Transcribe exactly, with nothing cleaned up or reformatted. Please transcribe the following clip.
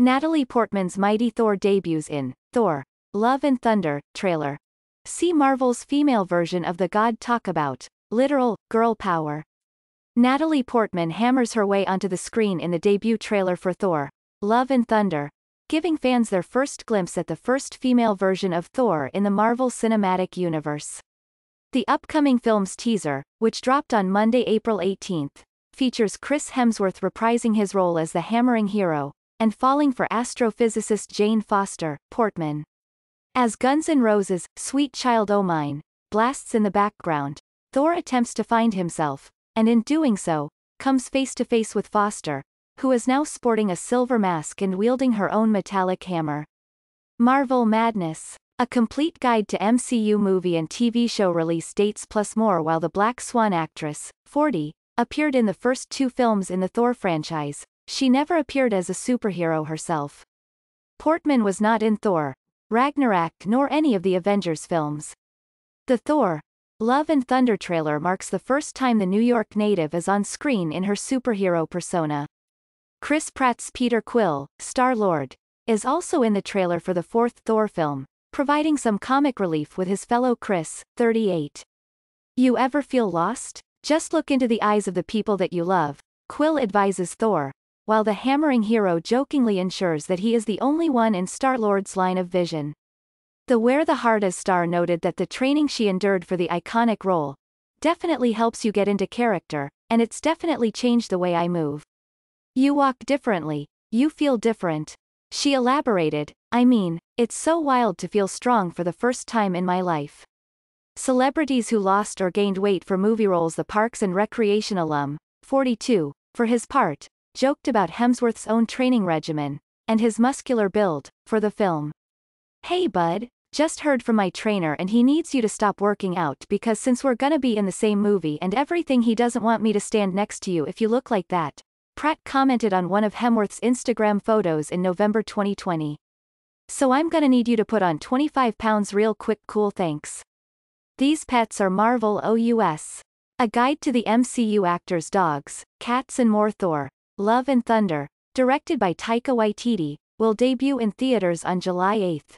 Natalie Portman's mighty Thor debuts in Thor, Love and Thunder trailer. See Marvel's female version of the god talk about literal girl power. Natalie Portman hammers her way onto the screen in the debut trailer for Thor, Love and Thunder, giving fans their first glimpse at the first female version of Thor in the Marvel Cinematic Universe. The upcoming film's teaser, which dropped on Monday, April eighteenth, features Chris Hemsworth reprising his role as the hammering hero, and falling for astrophysicist Jane Foster. Portman, as Guns N' Roses' "Sweet Child O' Mine" blasts in the background, Thor attempts to find himself, and in doing so, comes face to face with Foster, who is now sporting a silver mask and wielding her own metallic hammer. Marvel Madness, a complete guide to M C U movie and T V show release dates plus more. While the Black Swan actress, forty, appeared in the first two films in the Thor franchise, she never appeared as a superhero herself. Portman was not in Thor, Ragnarok nor any of the Avengers films. The Thor, Love and Thunder trailer marks the first time the New York native is on screen in her superhero persona. Chris Pratt's Peter Quill, Star Lord, is also in the trailer for the fourth Thor film, providing some comic relief with his fellow Chris, thirty-eight. You ever feel lost? Just look into the eyes of the people that you love, Quill advises Thor, while the hammering hero jokingly ensures that he is the only one in Star-Lord's line of vision. The Where the Heart Is star noted that the training she endured for the iconic role definitely helps you get into character, and it's definitely changed the way I move. You walk differently, you feel different. She elaborated, I mean, it's so wild to feel strong for the first time in my life. Celebrities who lost or gained weight for movie roles. The Parks and Recreation alum, forty-two, for his part, joked about Hemsworth's own training regimen and his muscular build for the film. Hey bud, just heard from my trainer and he needs you to stop working out because since we're gonna be in the same movie and everything, he doesn't want me to stand next to you if you look like that, Pratt commented on one of Hemsworth's Instagram photos in November twenty twenty. So I'm gonna need you to put on twenty-five pounds real quick, cool, thanks. These pets are Marvel O U S, a guide to the M C U actors' dogs, cats and more. Thor, Love and Thunder, directed by Taika Waititi, will debut in theaters on July eighth.